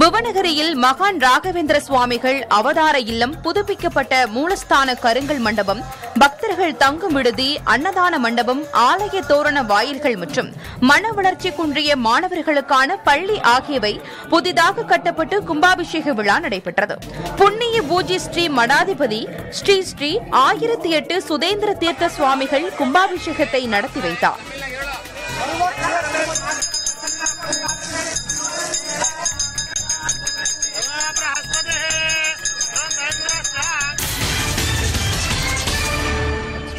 புவனகிரியில் மகான் ராகவேந்திர சுவாமிகள் அவதார இல்லம் புதுப்பிக்கப்பட்ட மூலஸ்தான கருங்கல் மண்டபம், பக்தர்கள் தங்குமிடுதி, அன்னதான மண்டபம், ஆலய தோரண வாயில்கள் மற்றும் மன வளர்ச்சி குன்றிய மாணவர்களுக்கான பள்ளி ஆகியவை புதிதாக கட்டப்பட்டு கும்பாபிஷேக விழா நடைபெற்றது. புண்ணிய பூஜ்ய ஸ்ரீ மணாதிபதி ஸ்ரீ ஸ்ரீ 1008 சுதேந்திர தீர்த்த சுவாமிகள் கும்பாபிஷேகத்தை நடத்தி வைத்தார்.